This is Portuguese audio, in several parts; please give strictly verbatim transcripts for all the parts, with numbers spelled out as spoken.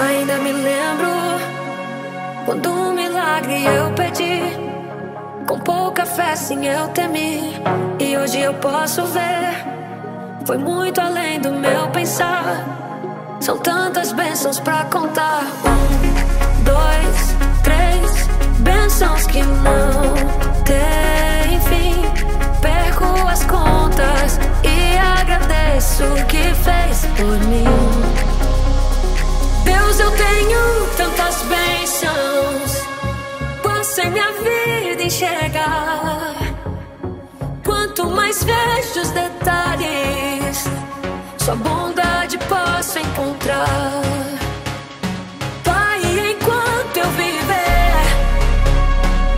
Ainda me lembro quando um milagre eu pedi, com pouca fé sim eu temi. E hoje eu posso ver, foi muito além do meu pensar. São tantas bênçãos pra contar. Um, dois, três, bênçãos que não têm fim. Perco as contas e agradeço o que fez por mim. Deus, eu tenho tantas bênçãos, posso em minha vida enxergar. Quanto mais vejo os detalhes, sua bondade posso encontrar. Pai, enquanto eu viver,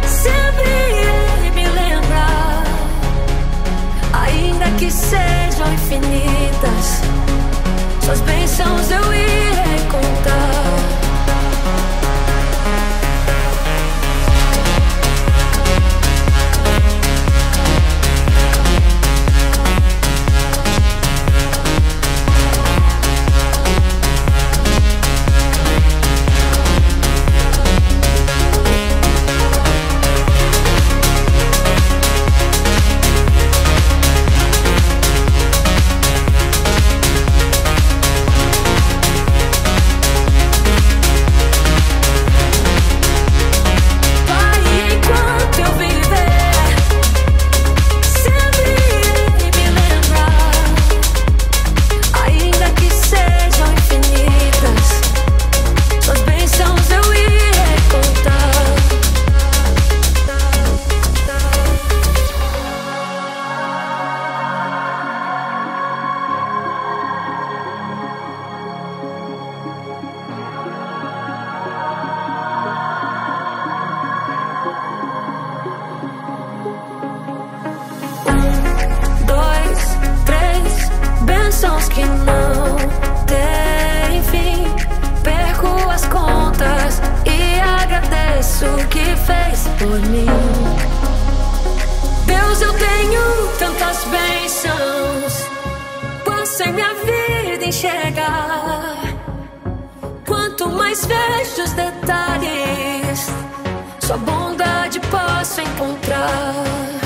sempre irei me lembrar. Ainda que sejam infinitas, suas bênçãos eu irei contar. Que não tem fim, perco as contas e agradeço o que fez por mim. Deus, eu tenho tantas bênçãos, posso em minha vida enxergar. Quanto mais vejo os detalhes, sua bondade posso encontrar.